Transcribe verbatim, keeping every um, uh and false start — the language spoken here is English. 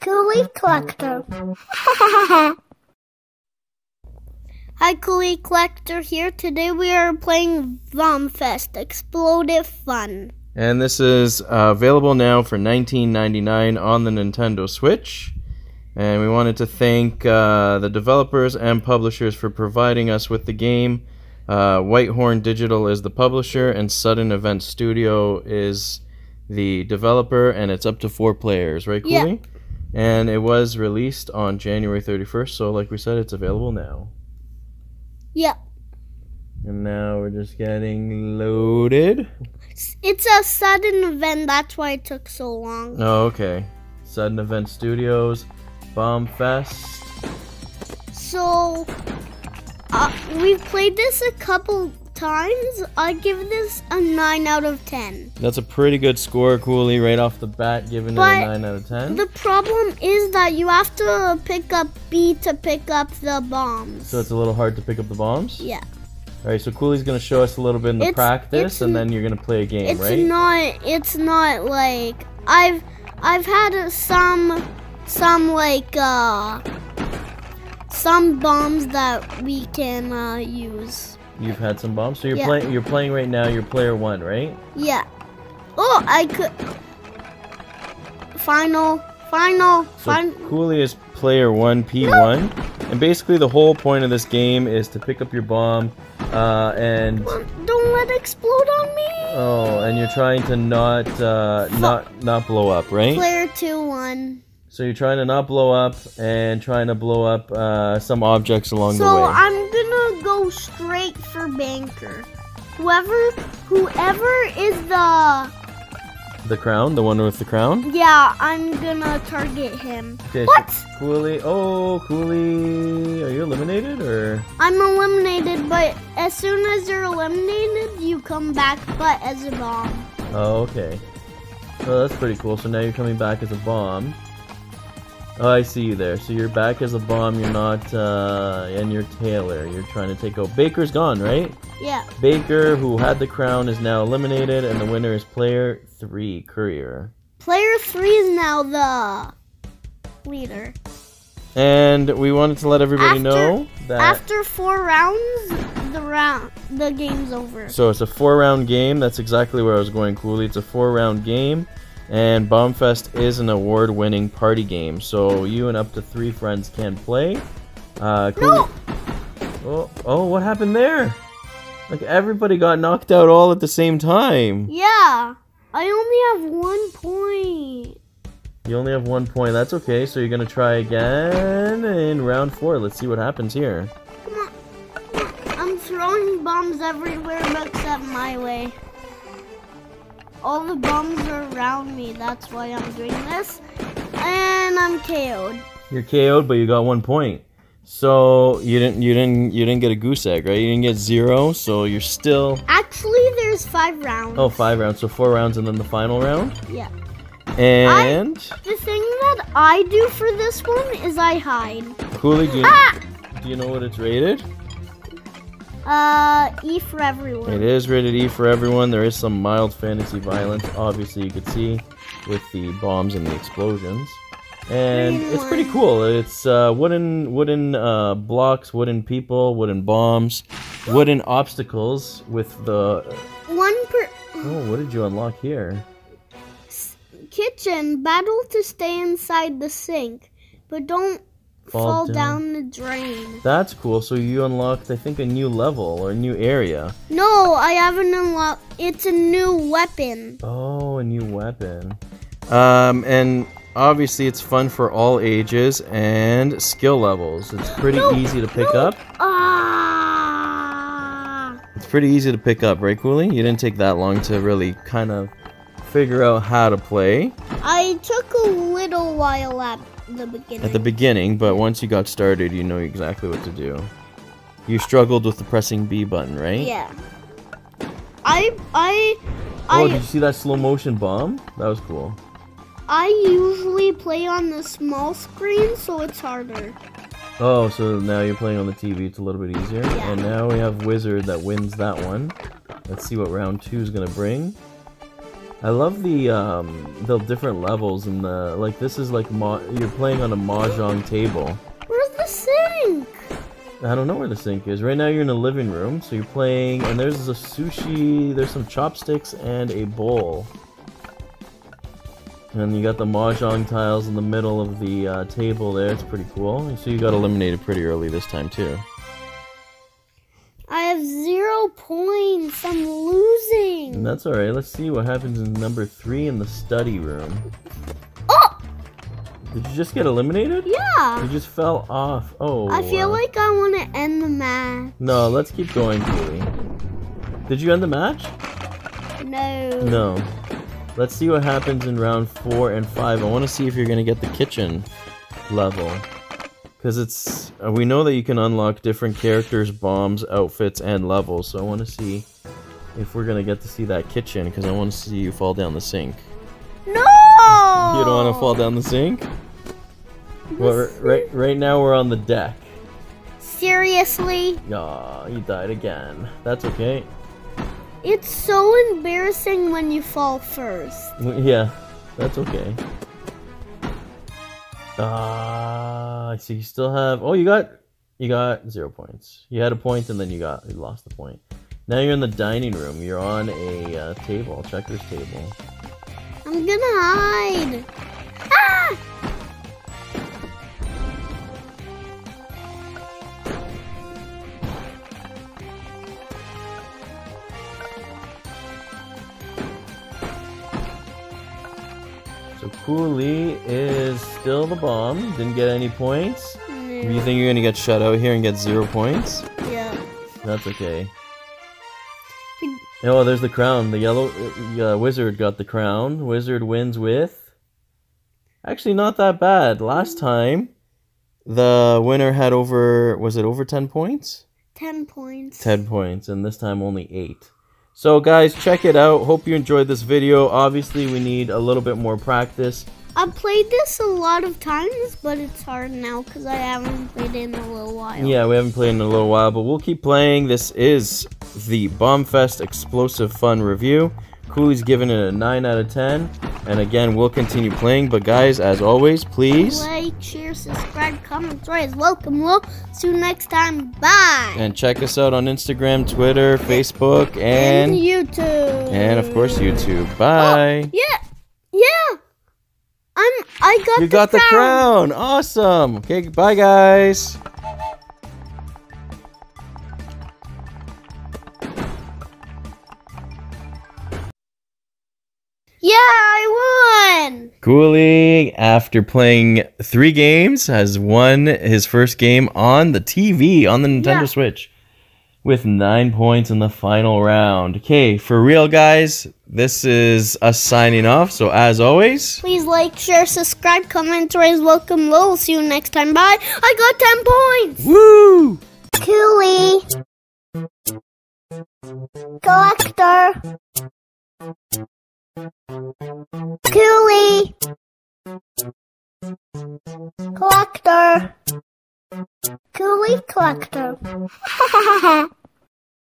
Kouli Kollector. Hi, Kouli Kollector here. Today we are playing BOMBFEST Explosive Fun. And this is uh, available now for nineteen ninety-nine dollars on the Nintendo Switch. And we wanted to thank uh, the developers and publishers for providing us with the game. Uh, Whitethorn Digital is the publisher, and Sudden Event Studio is the developer, and it's up to four players, right, Kouli? Yeah. And it was released on January thirty-first, so like we said, it's available now. Yep. And now we're just getting loaded. It's a sudden event, that's why it took so long. Oh, okay. Sudden Event Studios, BOMBFEST. So, uh, we've played this a couple times. I give this a nine out of ten. That's a pretty good score, Kouli, right off the bat, giving but it a nine out of ten. The problem is that you have to pick up B to pick up the bombs. So it's a little hard to pick up the bombs? Yeah. Alright, so Kouli's going to show us a little bit in the it's, practice, it's, and then you're going to play a game, it's right? It's not, it's not like, I've, I've had some, some like, uh, some bombs that we can uh, use. You've had some bombs, so you're yeah. playing. You're playing right now. You're player one, right? Yeah. Oh, I could. Final, final, so final. Kouli is player one, P one, no. and basically the whole point of this game is to pick up your bomb, uh, and don't let it explode on me. Oh, and you're trying to not, uh, not, not blow up, right? Player two, one. So you're trying to not blow up and trying to blow up uh, some objects along so the way. So I'm gonna go straight for banker. Whoever, whoever is the the crown, the one with the crown. Yeah, I'm gonna target him. Okay, what? So Kouli, oh Kouli, are you eliminated or? I'm eliminated, but as soon as you're eliminated, you come back, but as a bomb. Oh, okay. Well, that's pretty cool. So now you're coming back as a bomb. Oh, I see you there. So you're back as a bomb, you're not, uh, and you're Taylor. You're trying to take out. Baker's gone, right? Yeah. Baker, who had the crown, is now eliminated, and the winner is player three, Courier. Player three is now the leader. And we wanted to let everybody after, know that after four rounds, the round, the game's over. So it's a four-round game. That's exactly where I was going, Kouli. It's a four-round game. And BOMBFEST is an award-winning party game, so you and up to three friends can play. Uh, Kouli, no! Oh, oh, what happened there? Like, everybody got knocked out all at the same time. Yeah, I only have one point. You only have one point, that's okay, so you're gonna try again in round four. Let's see what happens here. Come on, come on. I'm throwing bombs everywhere except my way. All the bombs are around me, that's why I'm doing this. And I'm K O'd. You're K O'd, but you got one point. So you didn't you didn't you didn't get a goose egg, right? You didn't get zero, so you're still actually there's five rounds. Oh, five rounds, so four rounds and then the final round? Yeah. And I, the thing that I do for this one is I hide. Kouli, do you, ah! do you know what it's rated? Uh, E for everyone. It is rated E for everyone. There is some mild fantasy violence, obviously you could see with the bombs and the explosions. And it's pretty cool. It's uh, wooden, wooden uh, blocks, wooden people, wooden bombs, wooden obstacles with the one per. Oh, what did you unlock here? Kitchen battle to stay inside the sink, but don't. Fall, fall down. down the drain. That's cool. So you unlocked, I think, a new level or a new area. No, I haven't unlocked. It's a new weapon. Oh, a new weapon. Um, and obviously it's fun for all ages and skill levels. It's pretty no, easy to pick no. up. Ah! It's pretty easy to pick up, right, Kouli? You didn't take that long to really kind of figure out how to play. I took a little while at the beginning. At the beginning, but once you got started, you know exactly what to do. You struggled with the pressing B button, right? Yeah. I I I Oh, did you see that slow motion bomb? That was cool. I usually play on the small screen, so it's harder. Oh, so now you're playing on the T V, it's a little bit easier. Yeah. And now we have Wizard that wins that one. Let's see what round two is going to bring. I love the um, the different levels and the like. This is like ma you're playing on a mahjong table. Where's the sink? I don't know where the sink is. Right now you're in the living room, so you're playing, and there's a sushi, there's some chopsticks and a bowl, and you got the mahjong tiles in the middle of the uh, table there. It's pretty cool. So you got eliminated pretty early this time too. I have zero points. I'm losing. And that's alright. Let's see what happens in number three in the study room. Oh! Did you just get eliminated? Yeah. You just fell off. Oh. I feel uh, like I want to end the match. No, let's keep going, Kouli. Did you end the match? No. No. Let's see what happens in round four and five. I want to see if you're going to get the kitchen level. Because it's, uh, we know that you can unlock different characters, bombs, outfits, and levels, so I want to see if we're going to get to see that kitchen, because I want to see you fall down the sink. No! You don't want to fall down the sink? Well, right, right now we're on the deck. Seriously? Aw, you died again. That's okay. It's so embarrassing when you fall first. Yeah, that's okay. Ah, uh, so you still have. Oh, you got, you got zero points. You had a point, and then you got, you lost the point. Now you're in the dining room. You're on a uh, table, checkers table. I'm gonna hide. Ah! So Kouli is still the bomb. Didn't get any points. No. You think you're gonna get shut out here and get zero points? Yeah. That's okay. Oh, there's the crown. The yellow uh, wizard got the crown. Wizard wins with. Actually, not that bad. Last time, the winner had over. Was it over ten points? Ten points. Ten points, and this time only eight. So guys, check it out. Hope you enjoyed this video. Obviously, we need a little bit more practice. I've played this a lot of times, but it's hard now because I haven't played it in a little while. Yeah, we haven't played in a little while, but we'll keep playing. This is the BOMBFEST Explosive Fun review. Kouli's giving it a nine out of ten. And again, we'll continue playing. But guys, as always, please like, share, subscribe, comment, join us. Welcome, well. See you next time. Bye. And check us out on Instagram, Twitter, Facebook, and, and YouTube. And of course, YouTube. Bye. Oh, yeah, yeah. I'm. I got. You the got crown. the crown. Awesome. Okay. Bye, guys. Yeah, I won! Kouli, after playing three games, has won his first game on the T V, on the Nintendo yeah. Switch, with nine points in the final round. Okay, for real, guys, this is us signing off. So, as always, please like, share, subscribe, comment, raise, welcome, we'll see you next time. Bye. I got ten points. Woo! Kouli Kollector. Kouli Kollector. Kouli Kollector.